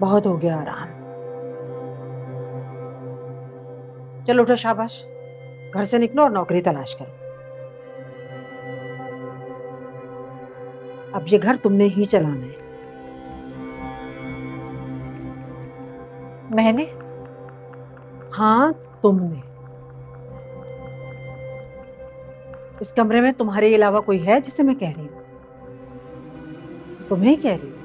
बहुत हो गया आराम। चलो उठो, शाबाश, घर से निकलो और नौकरी तलाश करो। अब ये घर तुमने ही चलाना है। मैंने? हाँ, तुमने। इस कमरे में तुम्हारे अलावा कोई है जिसे मैं कह रही हूँ? तुम्हें कह रही हूँ।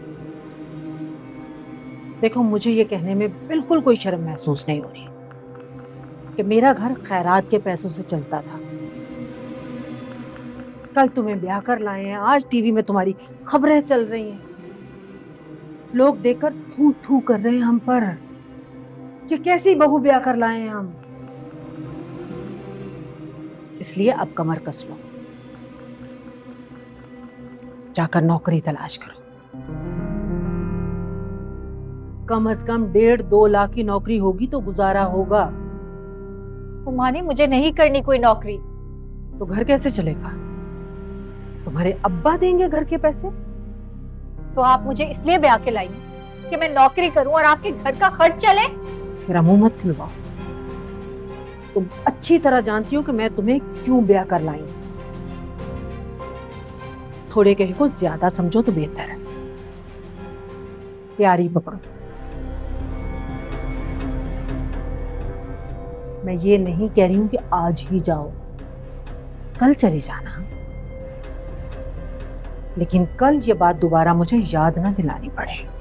देखो, मुझे ये कहने में बिल्कुल कोई शर्म महसूस नहीं हो रही कि मेरा घर खैरात के पैसों से चलता था। कल तुम्हें ब्याह कर लाए हैं, आज टीवी में तुम्हारी खबरें चल रही हैं, लोग देखकर थू थू कर रहे हैं हम पर कि कैसी बहू ब्याह कर लाए हैं हम। इसलिए अब कमर कस लो, जाकर नौकरी तलाश करो। कम से कम 1.5-2 लाख की नौकरी होगी तो गुजारा होगा। तुम्हारी मुझे नहीं करनी कोई नौकरी। तो घर कैसे चलेगा? तुम्हारे अब्बा देंगे घर के पैसे? तो आप मुझे इसलिए ब्याह के लाई कि मैं नौकरी करूं और आपके घर का खर्च चले? मेरा मुंह मत खुलवाओ। तुम अच्छी तरह जानती हो कि मैं तुम्हें क्यों ब्याह कर लाई। थोड़े कहे को ज्यादा समझो तो बेहतर है। तैयारी पकड़ो। मैं ये नहीं कह रही हूं कि आज ही जाओ, कल चली जाना, लेकिन कल ये बात दोबारा मुझे याद ना दिलानी पड़े।